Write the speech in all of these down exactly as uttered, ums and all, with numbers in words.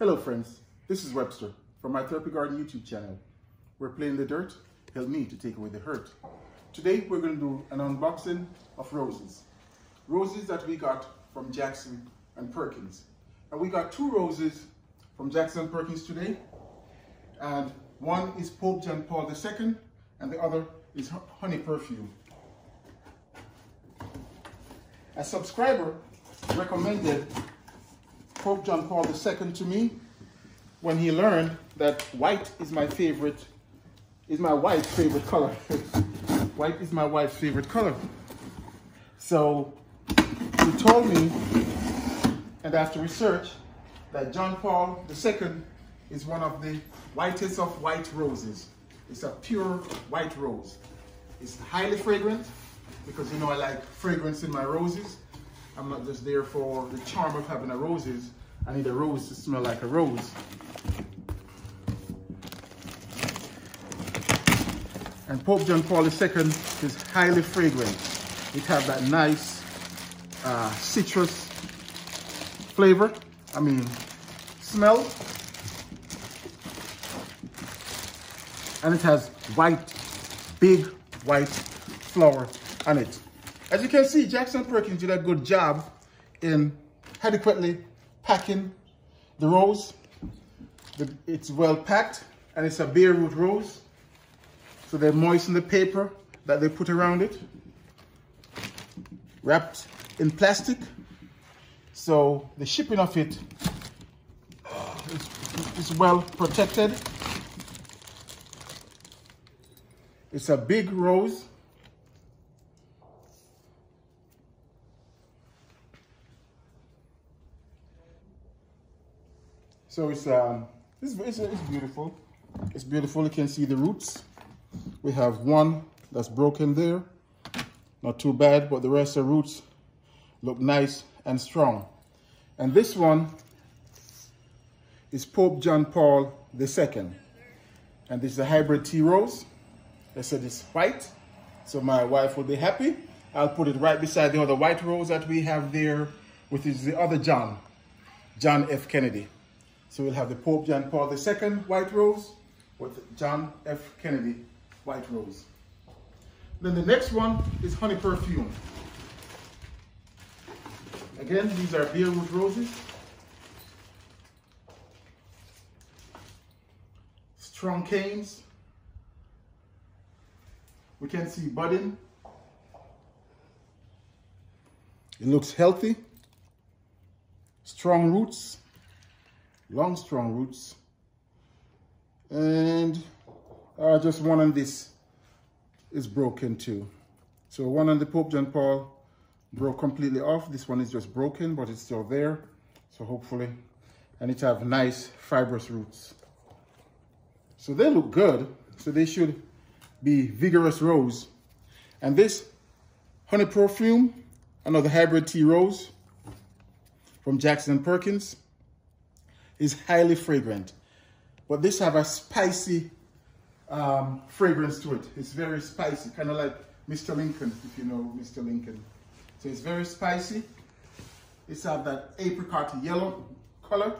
Hello friends, this is Webster from My Therapy Garden YouTube channel. We're playing the dirt, help me to take away the hurt. Today we're going to do an unboxing of roses. Roses that we got from Jackson and Perkins. And we got two roses from Jackson and Perkins today. And one is Pope John Paul the Second and the other is Honey Perfume. A subscriber recommended Pope John Paul the Second to me when he learned that white is my favorite, is my wife's favorite color. White is my wife's favorite color. So he told me, and after research, that John Paul the Second is one of the whitest of white roses. It's a pure white rose. It's highly fragrant because you know I like fragrance in my roses. I'm not just there for the charm of having a roses. I need a rose to smell like a rose. And Pope John Paul the Second is highly fragrant. It has that nice uh, citrus flavor, I mean, smell. And it has white, big white flower on it. As you can see, Jackson Perkins did a good job in adequately packing the rose. The, it's well packed and it's a bare root rose. So they moisten the paper that they put around it, wrapped in plastic. So the shipping of it is, is well protected. It's a big rose. So it's, um, it's, it's, it's beautiful. It's beautiful, you can see the roots. We have one that's broken there. Not too bad, but the rest of the roots look nice and strong. And this one is Pope John Paul the Second. And this is a hybrid tea rose. They said it's white, so my wife will be happy. I'll put it right beside the other white rose that we have there, which is the other John, John F. Kennedy. So we'll have the Pope John Paul the Second white rose with John F. Kennedy white rose. Then the next one is Honey Perfume. Again, these are bare root roses. Strong canes. We can see budding. It looks healthy. Strong roots. Long, strong roots. And uh, just one on this is broken too. So one on the Pope John Paul broke completely off. This one is just broken, but it's still there. So hopefully, and it have nice fibrous roots. So they look good. So they should be vigorous rose. And this Honey Perfume, another hybrid tea rose from Jackson and Perkins, is highly fragrant, but this have a spicy um, fragrance to it. It's very spicy, kind of like Mister Lincoln, if you know Mister Lincoln. So it's very spicy. It's have that apricot yellow color.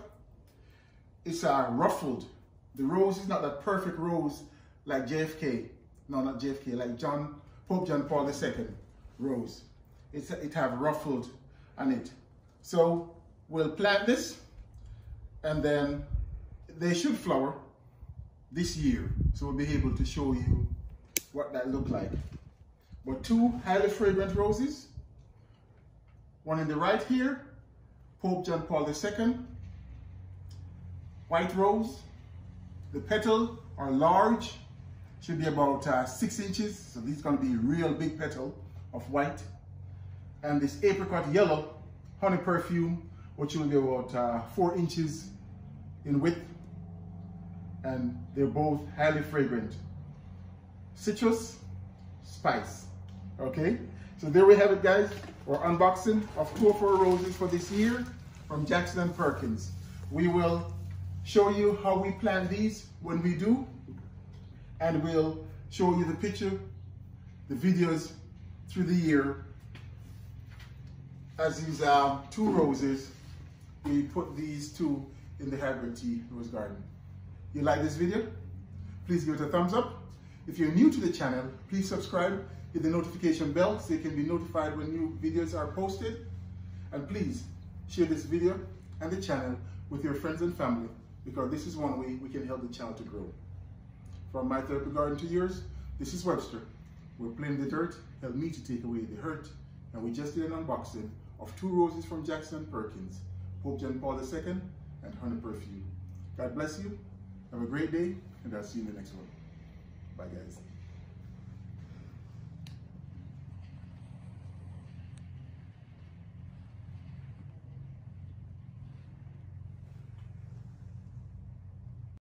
It's uh, ruffled. The rose is not that perfect rose like J F K. No, not J F K, like John, Pope John Paul the Second rose. It's, it have ruffled on it. So we'll plant this, and then they should flower this year. So we'll be able to show you what that looked like. But two highly fragrant roses. One in the right here, Pope John Paul the Second, white rose. The petal are large, should be about uh, six inches. So this is gonna be a real big petal of white. And this apricot yellow Honey Perfume, which will be about uh, four inches in width, and they're both highly fragrant. Citrus, spice, okay? So there we have it, guys. We're unboxing of two of our roses for this year from Jackson and Perkins. We will show you how we plant these when we do, and we'll show you the picture, the videos through the year as these uh, two roses. We put these two in the Herbal Tea Rose Garden. You like this video? Please give it a thumbs up. If you're new to the channel, please subscribe, hit the notification bell so you can be notified when new videos are posted. And please share this video and the channel with your friends and family, because this is one way we can help the channel to grow. From My Therapy Garden to yours, this is Webster. We're playing the dirt, help me to take away the hurt. And we just did an unboxing of two roses from Jackson and Perkins, Pope John Paul the Second and Honey Perfume. God bless you, have a great day, and I'll see you in the next one. Bye guys.